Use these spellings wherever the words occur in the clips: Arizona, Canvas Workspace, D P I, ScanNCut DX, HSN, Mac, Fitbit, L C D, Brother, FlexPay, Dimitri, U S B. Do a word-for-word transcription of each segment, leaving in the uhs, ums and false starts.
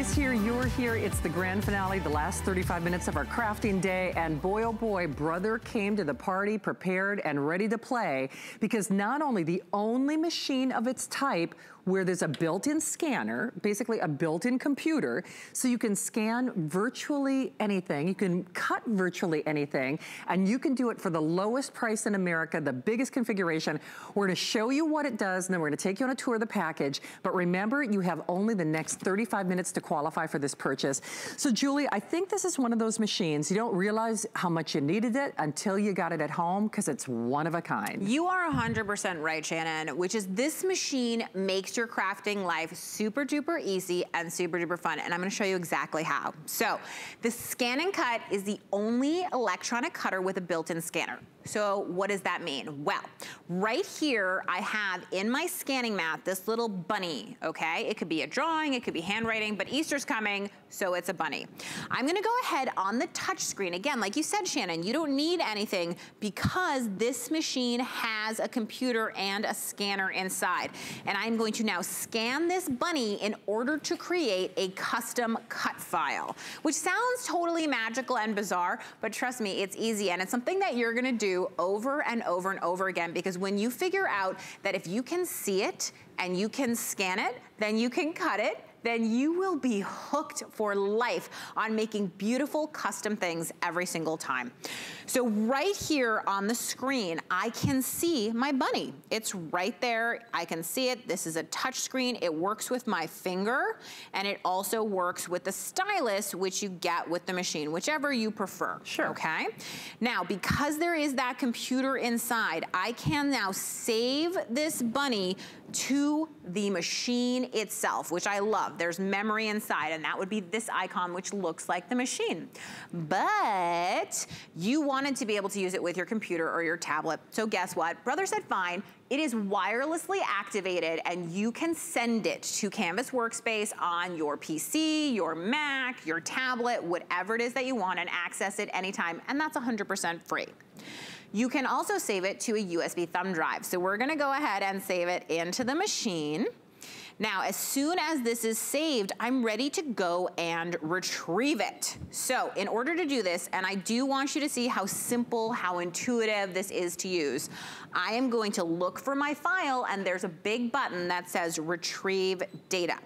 Here, you're here. It's the grand finale, the last thirty-five minutes of our crafting day, and boy oh boy, Brother came to the party prepared and ready to play, because not only the only machine of its type where there's a built-in scanner, basically a built-in computer, so you can scan virtually anything, you can cut virtually anything, and you can do it for the lowest price in America, the biggest configuration. We're gonna show you what it does, and then we're gonna take you on a tour of the package, but remember, you have only the next thirty-five minutes to qualify for this purchase. So Julie, I think this is one of those machines, you don't realize how much you needed it until you got it at home, because it's one of a kind. You are one hundred percent right, Shannon, which is this machine makes your crafting life super duper easy and super duper fun, and I'm going to show you exactly how. So the ScanNCut is the only electronic cutter with a built-in scanner. So what does that mean? Well, right here I have in my scanning mat this little bunny, okay? It could be a drawing, it could be handwriting, but Easter's coming, so it's a bunny. I'm gonna go ahead on the touch screen. Again, like you said, Shannon, you don't need anything because this machine has a computer and a scanner inside. And I'm going to now scan this bunny in order to create a custom cut file, which sounds totally magical and bizarre, but trust me, it's easy, and it's something that you're gonna do over and over and over again, because when you figure out that if you can see it and you can scan it, then you can cut it, then you will be hooked for life on making beautiful custom things every single time. So right here on the screen, I can see my bunny. It's right there, I can see it. This is a touch screen. It works with my finger, and it also works with the stylus, which you get with the machine, whichever you prefer, sure. Okay? Now, because there is that computer inside, I can now save this bunny to the machine itself, which I love. There's memory inside, and that would be this icon, which looks like the machine. But you wanted to be able to use it with your computer or your tablet. So guess what? Brother said fine. It is wirelessly activated, and you can send it to Canvas Workspace on your P C, your Mac, your tablet, whatever it is that you want, and access it anytime, and that's one hundred percent free. You can also save it to a U S B thumb drive. So we're gonna go ahead and save it into the machine. Now, as soon as this is saved, I'm ready to go and retrieve it. So in order to do this, and I do want you to see how simple, how intuitive this is to use, I am going to look for my file, and there's a big button that says retrieve data.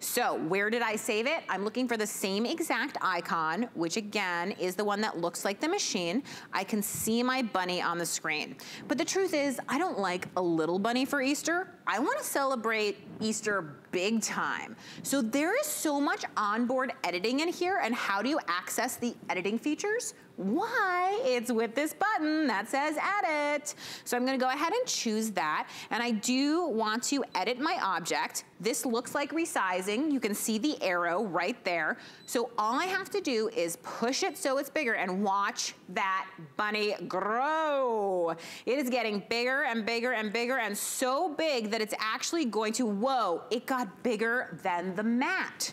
So where did I save it? I'm looking for the same exact icon, which again is the one that looks like the machine. I can see my bunny on the screen. But the truth is, I don't like a little bunny for Easter. I want to celebrate Easter big time. So there is so much onboard editing in here, and how do you access the editing features? Why, it's with this button that says edit. So I'm gonna go ahead and choose that, and I do want to edit my object. This looks like resizing. You can see the arrow right there. So all I have to do is push it so it's bigger, and watch that bunny grow. It is getting bigger and bigger and bigger, and so big that it's actually going to, whoa, it got bigger than the mat.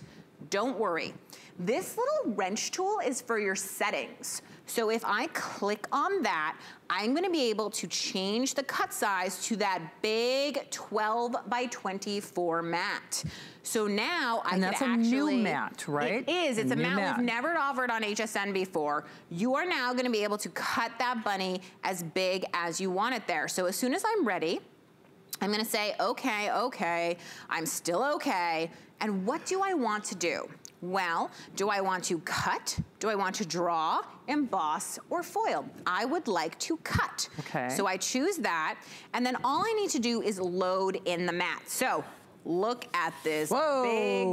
Don't worry. This little wrench tool is for your settings. So if I click on that, I'm gonna be able to change the cut size to that big twelve by twenty-four mat. So now I can actually- And that's a new mat, right? It is, it's a mat we've never offered on H S N before. You are now gonna be able to cut that bunny as big as you want it there. So as soon as I'm ready, I'm gonna say, okay, okay, I'm still okay. And what do I want to do? Well, do I want to cut? Do I want to draw, emboss, or foil? I would like to cut. Okay. So I choose that, and then all I need to do is load in the mat. So look at this. Whoa.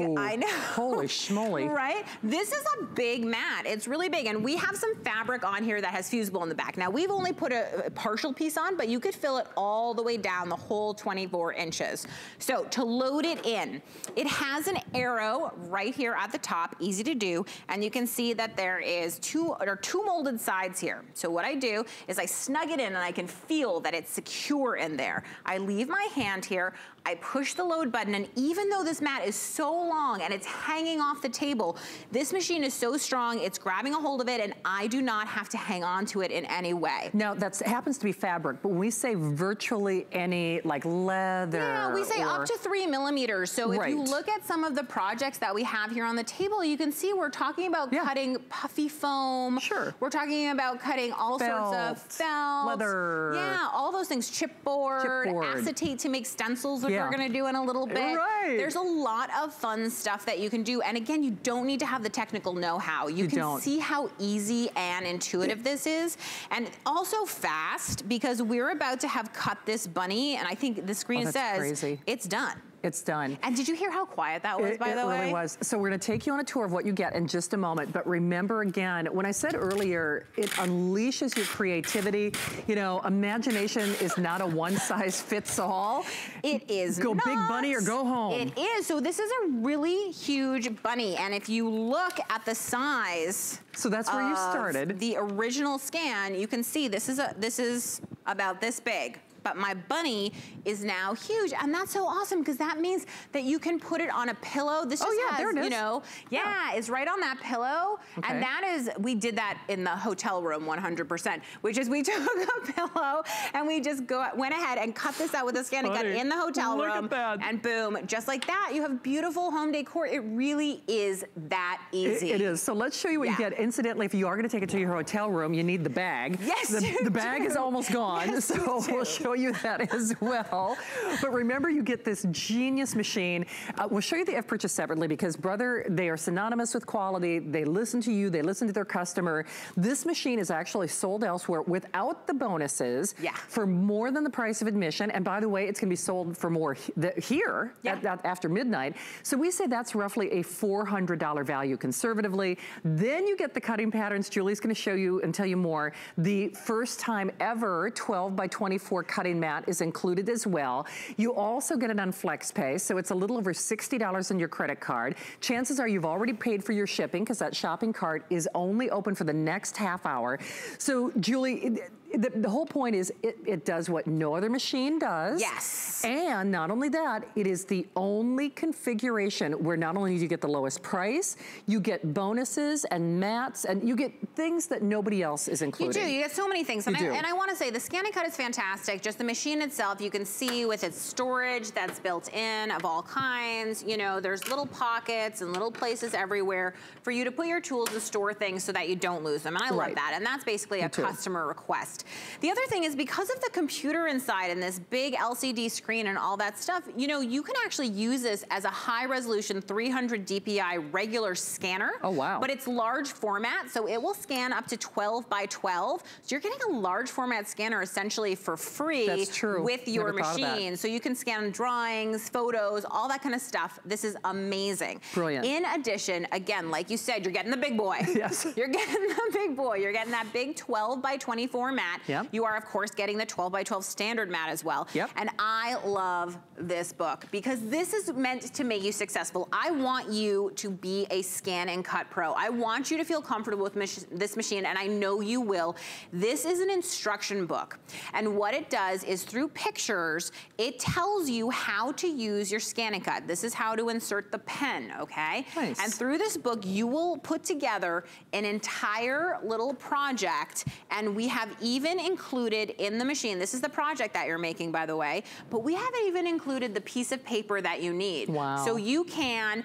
Big, I know. Holy schmoly. Right? This is a big mat. It's really big, and we have some fabric on here that has fusible in the back. Now, we've only put a, a partial piece on, but you could fill it all the way down, the whole twenty-four inches. So to load it in, it has an arrow right here at the top, easy to do, and you can see that there is two, or two molded sides here. So what I do is I snug it in, and I can feel that it's secure in there. I leave my hand here, I push the load button, button. And even though this mat is so long and it's hanging off the table, this machine is so strong, it's grabbing a hold of it, and I do not have to hang on to it in any way. Now, that happens to be fabric, but when we say virtually any, like leather. Yeah, we say or... up to three millimeters. So if right. you look at some of the projects that we have here on the table, you can see we're talking about yeah. cutting puffy foam. Sure. We're talking about cutting all felt, sorts of felt. Leather. Yeah, all those things. Chipboard, Chipboard. acetate to make stencils, which yeah. we're gonna do in a little bit. Right. There's a lot of fun stuff that you can do. And again, you don't need to have the technical know-how. You, you can don't. see how easy and intuitive this is. And also fast, because we're about to have cut this bunny. And I think the screen oh, says crazy. it's done. It's done. And did you hear how quiet that was, it, by the it way? It really was. So we're gonna take you on a tour of what you get in just a moment, but remember again, when I said earlier, it unleashes your creativity. You know, imagination is not a one-size-fits-all. It is Go not. big bunny or go home. It is, so this is a really huge bunny, and if you look at the size, so that's where you started. The original scan, you can see this is a, this is about this big. But my bunny is now huge, and that's so awesome because that means that you can put it on a pillow. This just oh, yeah, has, there it is. you know, yeah, yeah, it's right on that pillow. Okay. And that is, we did that in the hotel room one hundred percent, which is we took a pillow and we just go went ahead and cut this out with a scan and got in the hotel Look room. And boom, just like that, you have beautiful home decor. It really is that easy. It, it is. So let's show you what yeah. you get. Incidentally, if you are going to take it to your hotel room, you need the bag. Yes, The, you the bag do. is almost gone, yes, so we'll show you that as well. But remember, you get this genius machine. Uh, we'll show you the F purchase separately because Brother, they are synonymous with quality. They listen to you, they listen to their customer. This machine is actually sold elsewhere without the bonuses yeah. for more than the price of admission. And by the way, it's gonna be sold for more he the, here yeah. at, at, after midnight. So we say that's roughly a four hundred dollar value conservatively. Then you get the cutting patterns. Julie's gonna show you and tell you more. The first time ever twelve by twenty-four cutting mat is included as well. You also get it on FlexPay, so it's a little over sixty dollars on your credit card. Chances are you've already paid for your shipping because that shopping cart is only open for the next half hour. So, Julie, it, The, the whole point is it, it does what no other machine does. Yes. And not only that, it is the only configuration where not only do you get the lowest price, you get bonuses and mats, and you get things that nobody else is including. You do, you get so many things. And you I, do. And I wanna say the ScanNCut is fantastic. Just the machine itself, you can see with its storage that's built in of all kinds. You know, there's little pockets and little places everywhere for you to put your tools and store things so that you don't lose them. And I right. love that. And that's basically Me a too. customer request. The other thing is because of the computer inside and this big L C D screen and all that stuff, you know, you can actually use this as a high resolution three hundred D P I regular scanner. Oh, wow. But it's large format, so it will scan up to twelve by twelve. So you're getting a large format scanner essentially for free That's true. with your Never machine. So you can scan drawings, photos, all that kind of stuff. This is amazing. Brilliant. In addition, again, like you said, you're getting the big boy. Yes. You're getting the big boy. You're getting that big twelve by twenty-four mat. Yep. You are, of course, getting the twelve by twelve standard mat as well. Yep. And I love this book because this is meant to make you successful. I want you to be a scan and cut pro. I want you to feel comfortable with mach this machine, and I know you will. This is an instruction book. And what it does is through pictures, it tells you how to use your scan and cut. This is how to insert the pen, okay? Nice. And through this book, you will put together an entire little project, and we have even Even included in the machine, this is the project that you're making, by the way, but we haven't even included the piece of paper that you need. Wow. So you can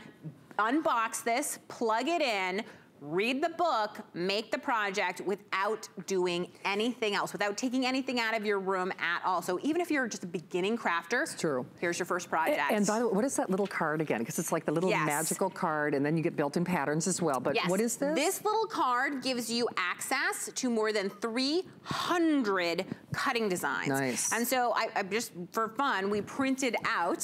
unbox this, plug it in, read the book, make the project without doing anything else, without taking anything out of your room at all. So even if you're just a beginning crafter, it's true. here's your first project. And, and by the way, what is that little card again? Because it's like the little yes. magical card, and then you get built-in patterns as well. But yes. what is this? This little card gives you access to more than three hundred cutting designs. Nice. And so I, I just, for fun, we printed out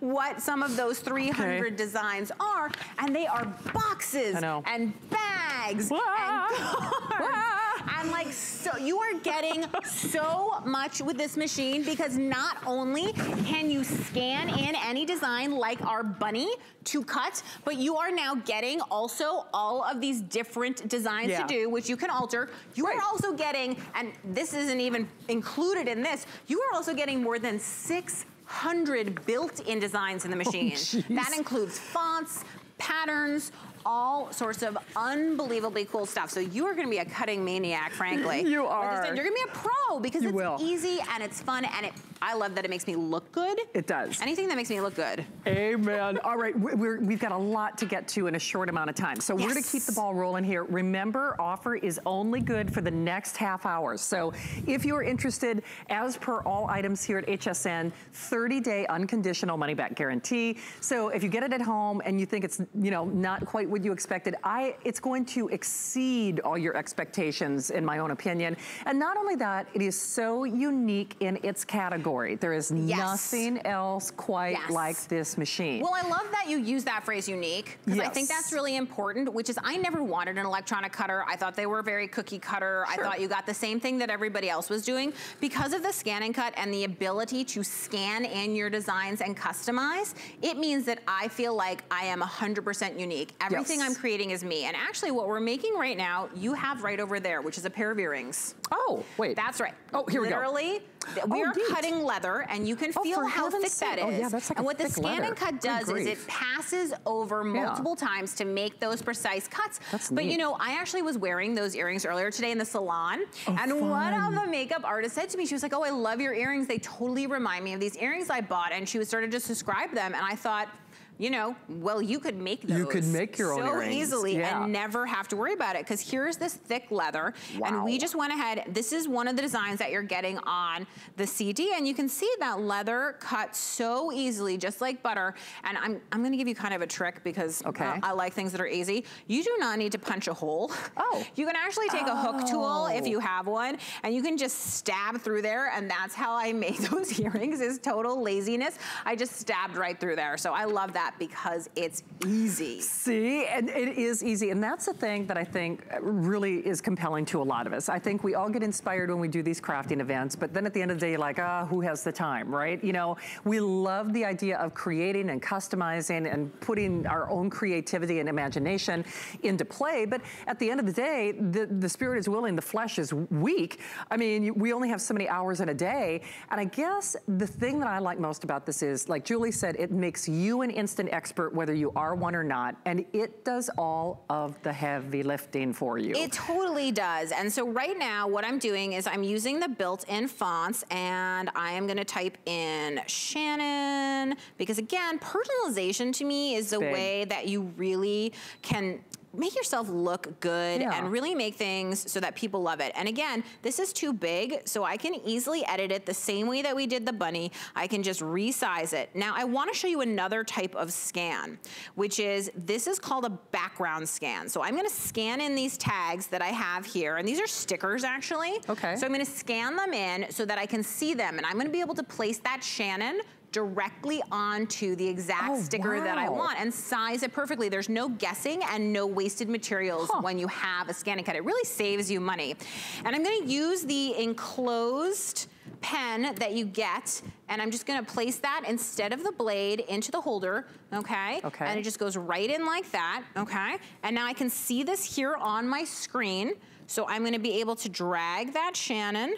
what some of those three hundred okay. designs are, and they are boxes and bags Wah! and cards. Wah! And like, so you are getting so much with this machine because not only can you scan in any design like our bunny to cut, but you are now getting also all of these different designs yeah. to do, which you can alter. You right. are also getting, and this isn't even included in this, you are also getting more than six one hundred built-in designs in the machine. Oh, that includes fonts, patterns, all sorts of unbelievably cool stuff. So you are gonna be a cutting maniac, frankly. You are. You're gonna be a pro because you it's will. easy and it's fun and it, I love that it makes me look good. It does. Anything that makes me look good. Amen. All right, we're, we've got a lot to get to in a short amount of time. So yes. we're gonna keep the ball rolling here. Remember, offer is only good for the next half hour. So if you're interested, as per all items here at H S N, thirty day unconditional money back guarantee. So if you get it at home and you think it's, you know, not quite what you expected, I it's going to exceed all your expectations in my own opinion. And not only that, it is so unique in its category. There is yes. nothing else quite yes. like this machine. Well, I love that you use that phrase unique, because yes. I think that's really important, which is I never wanted an electronic cutter. I thought they were very cookie cutter. Sure. I thought you got the same thing that everybody else was doing. Because of the ScanNCut and the ability to scan in your designs and customize, it means that I feel like I am one hundred percent unique. Every Everything I'm creating is me. And actually what we're making right now, you have right over there, which is a pair of earrings. Oh, wait. That's right. Oh, here Literally, we go. Literally, we oh, are deep. cutting leather, and you can oh, feel how thick sake. that is. Oh, yeah, that's like and a what thick the ScanNCut does is it passes over multiple yeah. times to make those precise cuts. That's but neat. you know, I actually was wearing those earrings earlier today in the salon, oh, and fun. one of the makeup artists said to me, she was like, oh, I love your earrings. They totally remind me of these earrings I bought, and she was sort of just described them, and I thought, you know, well, you could make those. You could make your own so earrings. easily yeah. and never have to worry about it, because here's this thick leather. Wow. And we just went ahead. This is one of the designs that you're getting on the C D, and you can see that leather cut so easily, just like butter. And I'm, I'm going to give you kind of a trick, because okay. uh, I like things that are easy. You do not need to punch a hole. Oh. You can actually take oh. a hook tool if you have one, and you can just stab through there, and that's how I made those earrings, is total laziness. I just stabbed right through there, so I love that. Because it's easy. See, and it is easy. And that's the thing that I think really is compelling to a lot of us. I think we all get inspired when we do these crafting events, but then at the end of the day, you're like, ah, who has the time, right? You know, we love the idea of creating and customizing and putting our own creativity and imagination into play. But at the end of the day, the, the spirit is willing, the flesh is weak. I mean, we only have so many hours in a day. And I guess the thing that I like most about this is, like Julie said, it makes you an instant an expert, whether you are one or not, and it does all of the heavy lifting for you. It totally does. And so right now what I'm doing is I'm using the built-in fonts, and I am going to type in Shannon, because again, personalization to me is the Big. way that you really can make yourself look good yeah. and really make things so that people love it. And again, this is too big, so I can easily edit it the same way that we did the bunny. I can just resize it. Now, I wanna show you another type of scan, which is, this is called a background scan. So I'm gonna scan in these tags that I have here, and these are stickers, actually. Okay. So I'm gonna scan them in so that I can see them, and I'm gonna be able to place that Shannon directly onto the exact oh, sticker wow. that I want, and size it perfectly. There's no guessing and no wasted materials huh. when you have a ScanNCut. It really saves you money. And I'm gonna use the enclosed pen that you get, and I'm just gonna place that instead of the blade into the holder, okay? Okay. And it just goes right in like that, okay? And now I can see this here on my screen, so I'm gonna be able to drag that Shannon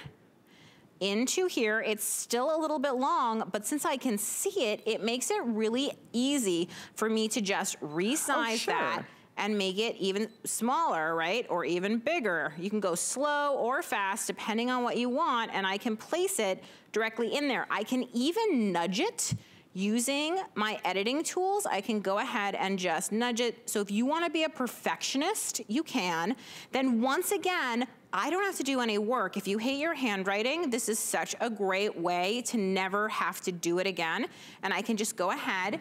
into here. It's still a little bit long, but since I can see it, it makes it really easy for me to just resize oh, sure. that and make it even smaller, right? Or even bigger. You can go slow or fast, depending on what you want, and I can place it directly in there. I can even nudge it using my editing tools. I can go ahead and just nudge it. So if you wanna be a perfectionist, you can. Then once again, I don't have to do any work. If you hate your handwriting, this is such a great way to never have to do it again. And I can just go ahead,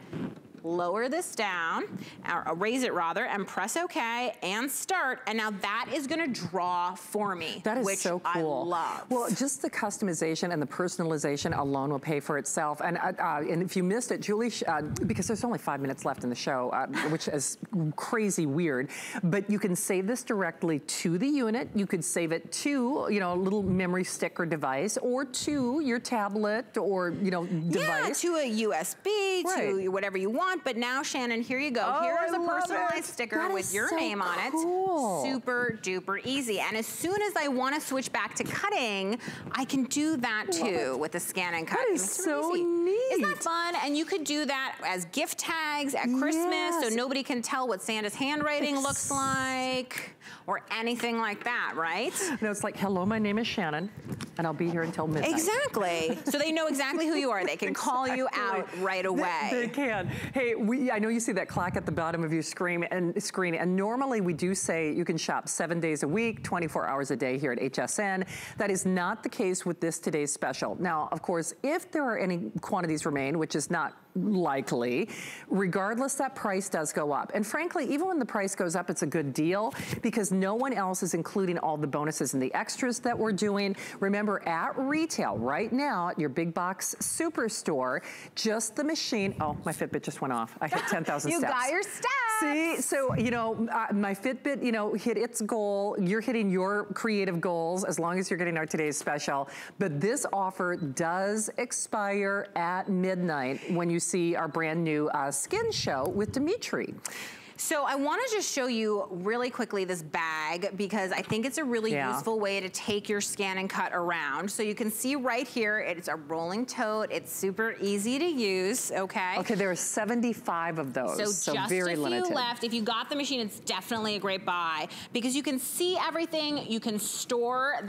lower this down, or raise it rather, and press okay, and start, and now that is gonna draw for me. That is which so cool. I love. Well, just the customization and the personalization alone will pay for itself. And, uh, and if you missed it, Julie, uh, because there's only five minutes left in the show, uh, which is crazy weird, but you can save this directly to the unit. You could save it to, you know, a little memory stick or device, or to your tablet or, you know, device. Yeah, to a U S B, right. to whatever you want. want, but now Shannon, here you go. Oh, here is I a personalized it. sticker that with your so name on it. Cool. Super duper easy. And as soon as I want to switch back to cutting, I can do that too with the ScanNCut. That is so easy. neat. Isn't that fun? And you could do that as gift tags at Christmas, yes. so nobody can tell what Santa's handwriting it's... looks like or anything like that, right? No, it's like, hello, my name is Shannon, and I'll be here until midnight. Exactly. So they know exactly who you are. They can call exactly. you out right away. They, they can. Hey, we, I know you see that clock at the bottom of your screen and, screen, and normally we do say you can shop seven days a week, twenty-four hours a day here at H S N. That is not the case with this today's special. Now, of course, if there are any quantities remain, which is not likely, regardless, that price does go up. And frankly, even when the price goes up, it's a good deal because no one else is including all the bonuses and the extras that we're doing. Remember, at retail right now at your big box superstore, just the machine. Oh, my Fitbit just went off. I hit ten thousand you steps. You got your steps. See, so you know, uh, my Fitbit, you know, hit its goal. You're hitting your creative goals as long as you're getting our today's special. But this offer does expire at midnight when you see our brand new uh, skin show with Dimitri. So I want to just show you really quickly this bag because I think it's a really yeah. useful way to take your ScanNCut around. So you can see right here, it's a rolling tote. It's super easy to use, okay? Okay, there are seventy-five of those, so, so just very a few limited. left. If you got the machine, it's definitely a great buy because you can see everything. You can store that.